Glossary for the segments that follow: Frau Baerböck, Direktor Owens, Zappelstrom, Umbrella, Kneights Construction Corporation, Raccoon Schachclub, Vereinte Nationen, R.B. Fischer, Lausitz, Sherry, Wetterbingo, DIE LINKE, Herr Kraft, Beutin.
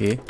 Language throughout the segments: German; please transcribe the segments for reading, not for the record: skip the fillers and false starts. Okay.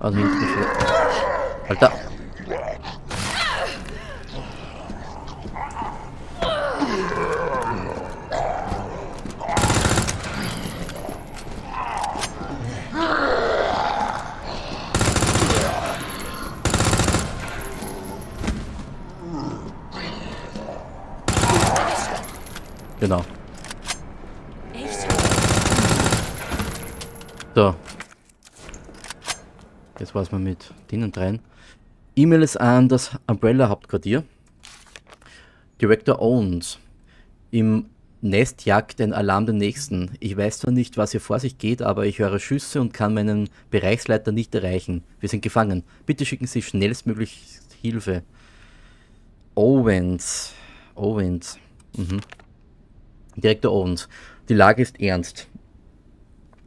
Also hier ist nicht... Alter! Genau. So. Jetzt war's mal mit denen dreien. E-Mail ist an das Umbrella-Hauptquartier. Direktor Owens. Im Nest jagt ein Alarm den nächsten. Ich weiß zwar nicht, was hier vor sich geht, aber ich höre Schüsse und kann meinen Bereichsleiter nicht erreichen. Wir sind gefangen. Bitte schicken Sie schnellstmöglich Hilfe. Owens. Owens. Mhm. Direktor Owens. Die Lage ist ernst.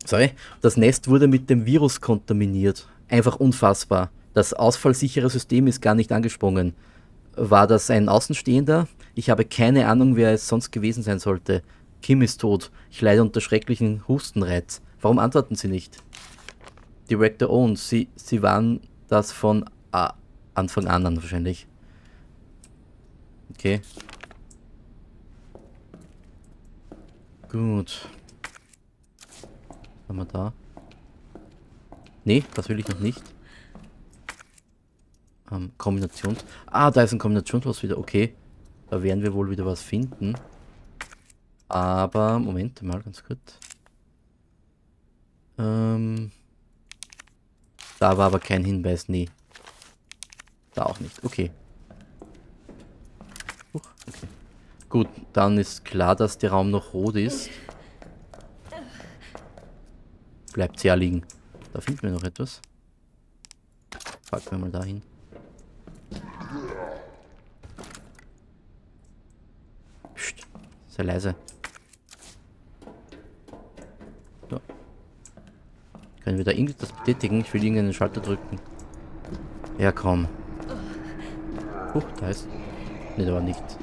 Sorry. Das Nest wurde mit dem Virus kontaminiert. Einfach unfassbar. Das ausfallsichere System ist gar nicht angesprungen. War das ein Außenstehender? Ich habe keine Ahnung, wer es sonst gewesen sein sollte. Kim ist tot. Ich leide unter schrecklichen Hustenreiz. Warum antworten Sie nicht? Direktor Owens, Sie waren das von Anfang an wahrscheinlich. Okay. Gut. Was haben wir da? Ne, das will ich noch nicht. Kombinations... Ah, da ist ein Kombinations was wieder. Okay. Da werden wir wohl wieder was finden. Aber, Moment mal, ganz kurz. Da war aber kein Hinweis, nee. Da auch nicht, okay. Okay. Gut, dann ist klar, dass der Raum noch rot ist. Bleibt sehr liegen. Da finden wir noch etwas. Packen wir mal dahin. Psst, sehr leise. So. Können wir da irgendwas betätigen? Ich will irgendeinen Schalter drücken. Ja, komm. Huch, da ist... Ne, da war nichts.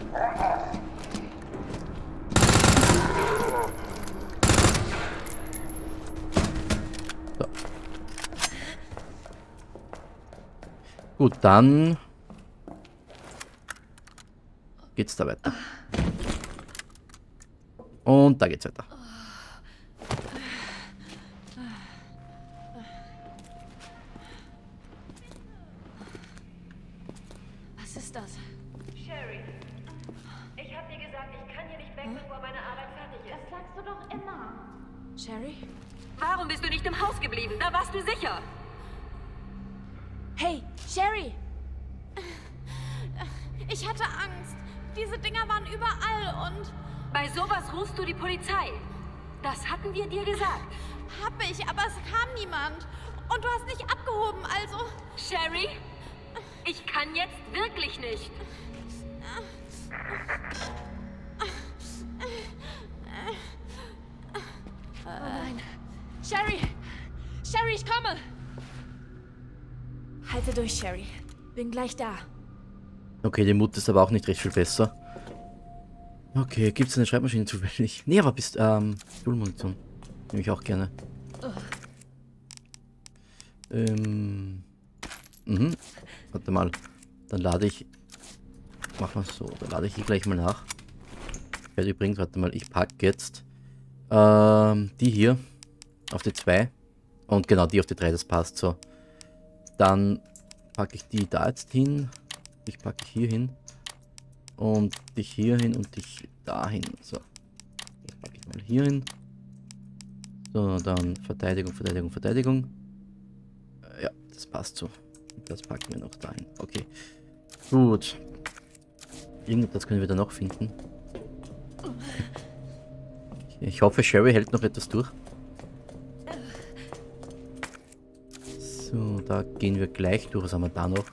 Gut, dann geht's da weiter. Und da geht's weiter. Was ist das? Sherry, ich hab dir gesagt, ich kann hier nicht weg, bevor meine Arbeit fertig ist. Das sagst du doch immer. Sherry? Warum bist du nicht im Haus geblieben? Da warst du sicher. Hey, Sherry! Ich hatte Angst. Diese Dinger waren überall und... Bei sowas rufst du die Polizei. Das hatten wir dir gesagt. Hab ich, aber es kam niemand. Und du hast nicht abgehoben, also... Sherry, ich kann jetzt wirklich nicht. Oh nein. Sherry! Sherry, ich komme! Halte durch, Sherry. Bin gleich da. Okay, die Mut ist aber auch nicht recht viel besser. Okay, gibt's eine Schreibmaschine zufällig? Nee, aber bist, Stuhlmunition. Nehme ich auch gerne. Warte mal. Dann lade ich... Mach mal so. Dann lade ich hier gleich mal nach. Werde übrigens, warte mal, ich packe jetzt... die hier. Auf die 2. Und genau, die auf die 3, das passt so. Dann packe ich die da jetzt hin, ich packe hier hin und dich hier hin und dich dahin. So, jetzt packe ich mal hier hin. So, dann Verteidigung, Verteidigung, Verteidigung. Ja, das passt so. Das packen wir noch dahin. Okay, gut. Irgendwas können wir da noch finden. Ich hoffe, Sherry hält noch etwas durch. So, da gehen wir gleich durch. Was haben wir da noch?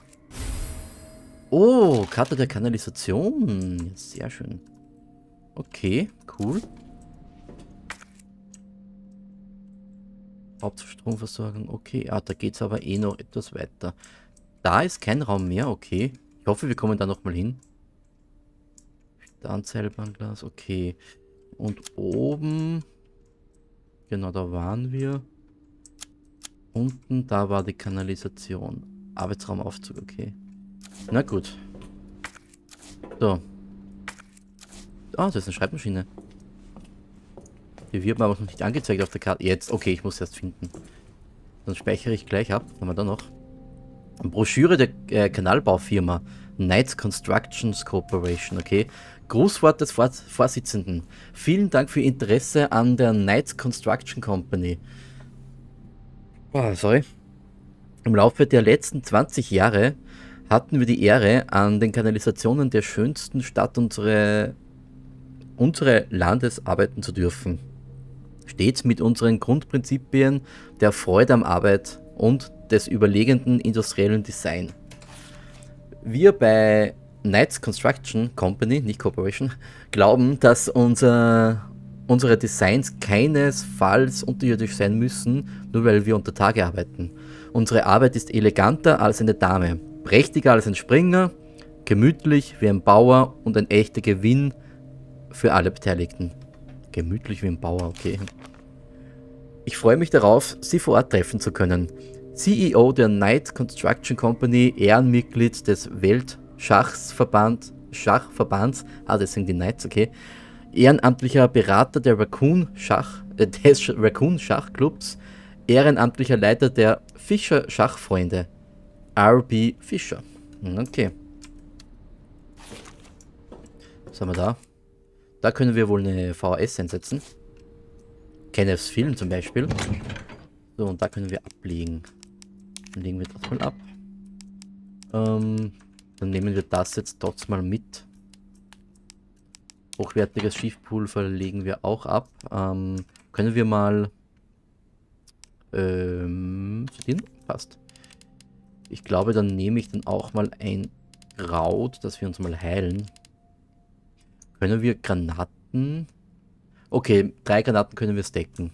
Oh, Karte der Kanalisation. Sehr schön. Okay, cool. Hauptstromversorgung. Okay, ah, da geht es aber eh noch etwas weiter. Da ist kein Raum mehr, okay. Ich hoffe, wir kommen da nochmal hin. Standseilbahnglas, okay. Und oben... Genau, da waren wir. Unten, da war die Kanalisation. Arbeitsraumaufzug, okay. Na gut. So. Ah, das ist eine Schreibmaschine. Die wird mir aber noch nicht angezeigt auf der Karte. Jetzt, okay, ich muss erst finden. Dann speichere ich gleich ab. Was haben wir da noch? Eine Broschüre der Kanalbaufirma Kneights Construction Corporation, okay. Grußwort des Vorsitzenden. Vielen Dank für Ihr Interesse an der Kneights Construction Company. Oh, sorry. Im Laufe der letzten 20 Jahre hatten wir die Ehre, an den Kanalisationen der schönsten Stadt unseres Landes arbeiten zu dürfen. Stets mit unseren Grundprinzipien der Freude am Arbeit und des überlegenden industriellen Design. Wir bei Kneights Construction Company, nicht Corporation, glauben, dass unsere Designs keinesfalls unterirdisch sein müssen, nur weil wir unter Tage arbeiten. Unsere Arbeit ist eleganter als eine Dame, prächtiger als ein Springer, gemütlich wie ein Bauer und ein echter Gewinn für alle Beteiligten. Gemütlich wie ein Bauer, okay. Ich freue mich darauf, Sie vor Ort treffen zu können. CEO der Kneights Construction Company, Ehrenmitglied des Weltschachverbands, deswegen die Knights, okay, ehrenamtlicher Berater der des Raccoon Schachclubs, ehrenamtlicher Leiter der Fischer Schachfreunde, R.B. Fischer. Okay. Was haben wir da? Da können wir wohl eine VHS einsetzen. Kenneths Film zum Beispiel. So, und da können wir ablegen. Dann legen wir das mal ab. Dann nehmen wir das jetzt trotzdem mal mit. Hochwertiges Schiffpulver legen wir auch ab. Können wir mal... sortieren? Passt. Ich glaube, dann nehme ich dann auch mal ein Kraut, dass wir uns mal heilen. Können wir Granaten... Okay, 3 Granaten können wir stacken.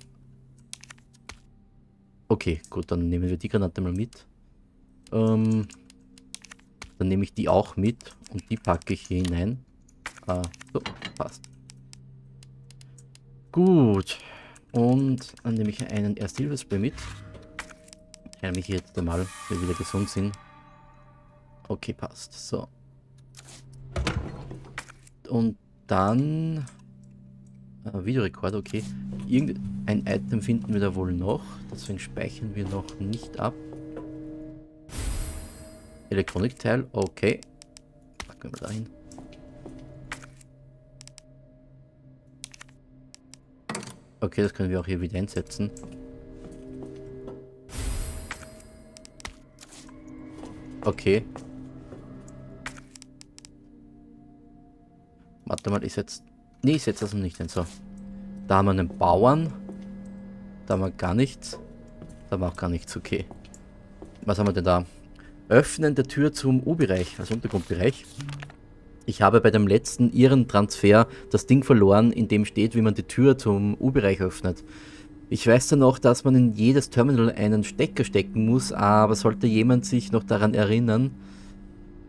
Okay, gut, dann nehmen wir die Granate mal mit. Dann nehme ich die auch mit und die packe ich hier hinein. So, passt. Gut. Und dann nehme ich einen Erste-Hilfe-Spray mit. Heile mich jetzt einmal, wenn wir wieder gesund sind. Okay, passt. So. Und dann... Videorekorder, okay. Irgendein Item finden wir da wohl noch. Deswegen speichern wir noch nicht ab. Elektronikteil, okay. Packen wir da hin. Okay, das können wir auch hier wieder einsetzen. Okay. Warte mal, ich setze das noch nicht hin. So. Da haben wir einen Bauern. Da haben wir gar nichts. Da haben wir auch gar nichts. Okay. Was haben wir denn da? Öffnen der Tür zum U-Bereich, also Untergrundbereich. Ich habe bei dem letzten Irrentransfer das Ding verloren, in dem steht, wie man die Tür zum U-Bereich öffnet. Ich weiß ja noch, dass man in jedes Terminal einen Stecker stecken muss, aber sollte jemand sich noch daran erinnern,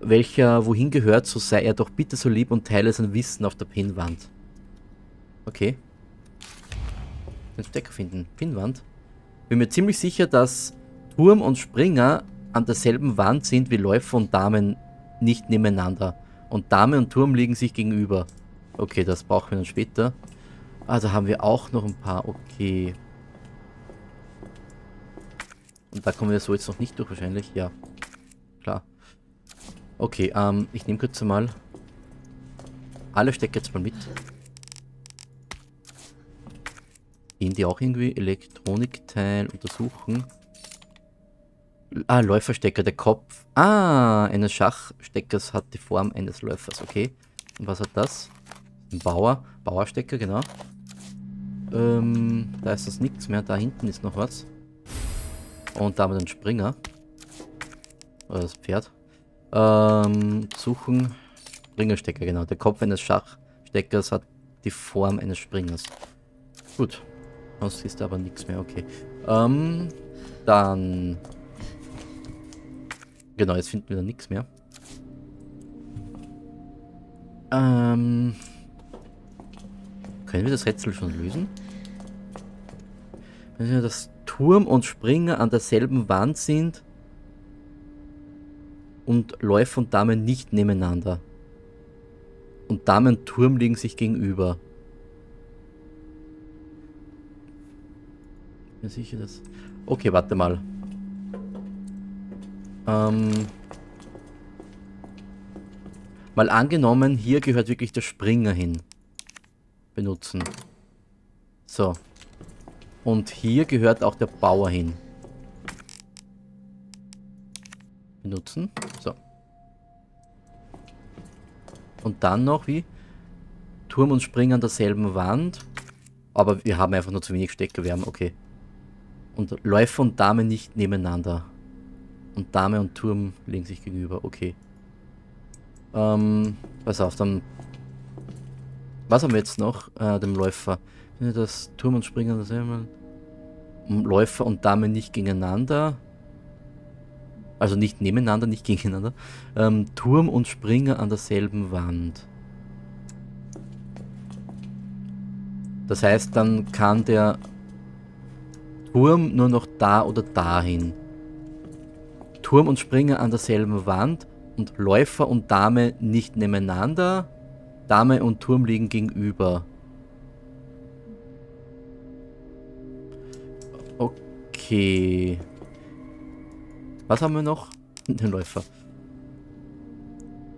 welcher wohin gehört, so sei er doch bitte so lieb und teile sein Wissen auf der Pinnwand. Okay. Den Stecker finden. Pinnwand. Bin mir ziemlich sicher, dass Turm und Springer an derselben Wand sind wie Läufer und Damen nicht nebeneinander. Und Dame und Turm liegen sich gegenüber. Okay, das brauchen wir dann später. Also haben wir auch noch ein paar. Okay. Und da kommen wir so jetzt noch nicht durch wahrscheinlich. Ja, klar. Okay, ich nehme kurz mal... Alle Stecker jetzt mal mit. Gehen die auch irgendwie? Elektronikteil untersuchen. Ah, Läuferstecker, der Kopf. Ah, eines Schachsteckers hat die Form eines Läufers, okay. Und was hat das? Ein Bauer. Bauerstecker, genau. Da ist das nichts mehr. Da hinten ist noch was. Und da haben wir den Springer. Oder das Pferd. Suchen. Springerstecker, genau. Der Kopf eines Schachsteckers hat die Form eines Springers. Gut. Sonst ist da aber nichts mehr, okay. Dann... Genau, jetzt finden wir da nichts mehr. Können wir das Rätsel schon lösen? Wenn wir das Turm und Springer an derselben Wand sind und Läufer und Damen nicht nebeneinander und Dame und Turm liegen sich gegenüber. Bin sicher, dass... Okay, warte mal. Mal angenommen, hier gehört wirklich der Springer hin. Benutzen. So. Und hier gehört auch der Bauer hin. Benutzen. So. Und dann noch wie? Turm und Springer an derselben Wand. Aber wir haben einfach nur zu wenig Steckerwärme. Okay. Und Läufer und Dame nicht nebeneinander. Und Dame und Turm legen sich gegenüber. Okay. Pass auf, dann... Was haben wir jetzt noch? Dem Läufer. Das Turm und Springer, das haben wir. Läufer und Dame nicht gegeneinander. Also nicht nebeneinander, nicht gegeneinander. Turm und Springer an derselben Wand. Das heißt, dann kann der Turm nur noch da oder dahin. Turm und Springer an derselben Wand und Läufer und Dame nicht nebeneinander. Dame und Turm liegen gegenüber. Okay. Was haben wir noch? Den Läufer.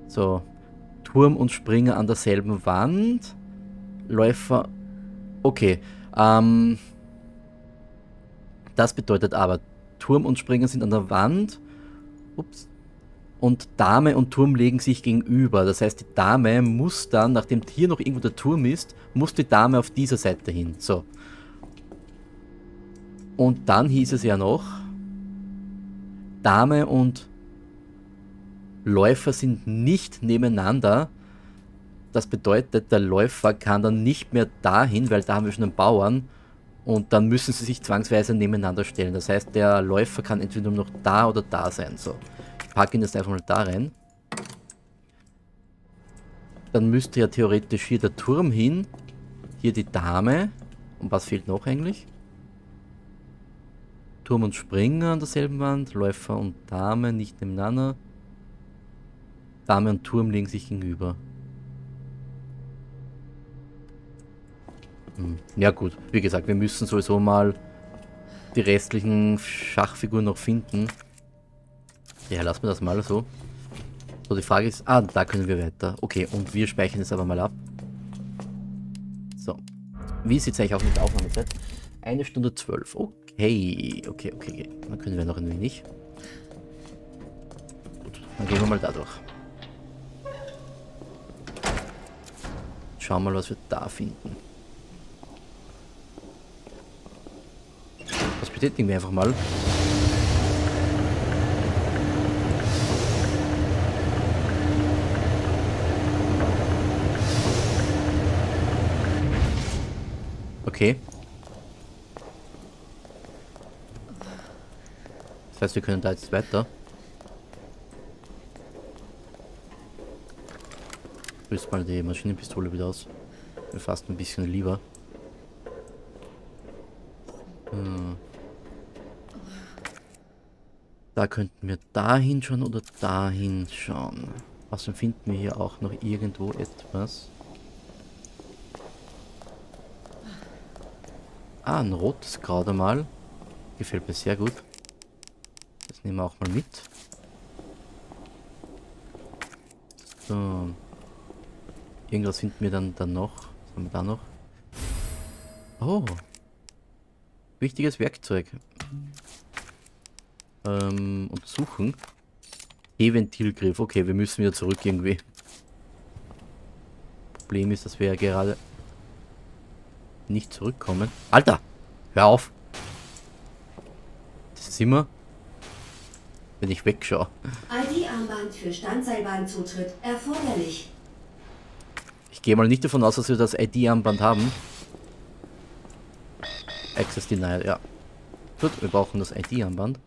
So. Turm und Springer an derselben Wand. Läufer. Okay. Das bedeutet aber, Turm und Springer sind an der Wand. Ups. Und Dame und Turm legen sich gegenüber. Das heißt, die Dame muss dann, nachdem hier noch irgendwo der Turm ist, muss die Dame auf dieser Seite hin. So. Und dann hieß es ja noch, Dame und Läufer sind nicht nebeneinander. Das bedeutet, der Läufer kann dann nicht mehr dahin, weil da haben wir schon einen Bauern. Und dann müssen sie sich zwangsweise nebeneinander stellen. Das heißt, der Läufer kann entweder nur noch da oder da sein. So. Pack ihn jetzt einfach mal da rein. Dann müsste ja theoretisch hier der Turm hin. Hier die Dame. Und was fehlt noch eigentlich? Turm und Springer an derselben Wand. Läufer und Dame nicht nebeneinander. Dame und Turm legen sich gegenüber. Ja gut, wie gesagt, wir müssen sowieso mal die restlichen Schachfiguren noch finden. Ja, lass mir das mal so. So, die Frage ist... Ah, da können wir weiter. Okay, und wir speichern es aber mal ab. So. Wie sieht es eigentlich aus mit der Aufnahmezeit? 1 Stunde 12. Okay. Okay. Dann können wir noch ein wenig. Gut, dann gehen wir mal da durch. Schauen wir mal, was wir da finden. Das betätigen wir einfach mal. Okay. Das heißt, wir können da jetzt weiter. Ich rüste mal die Maschinenpistole wieder aus. Mir fast ein bisschen lieber. Da könnten wir dahin schauen oder dahin schauen. Außerdem finden wir hier auch noch irgendwo etwas. Ah, ein rotes Kraut einmal. Gefällt mir sehr gut. Das nehmen wir auch mal mit. So. Irgendwas finden wir dann noch. Was haben wir da noch? Oh. Wichtiges Werkzeug. Und suchen. E-Ventilgriff. Okay, wir müssen wieder zurück irgendwie. Problem ist, dass wir ja gerade... nicht zurückkommen. Alter! Hör auf! Das Zimmer. Wenn ich wegschaue. ID-Armband für Standseilbahnzutritt erforderlich. Ich gehe mal nicht davon aus, dass wir das ID-Armband haben. Access Denial, ja. Gut, wir brauchen das ID-Armband.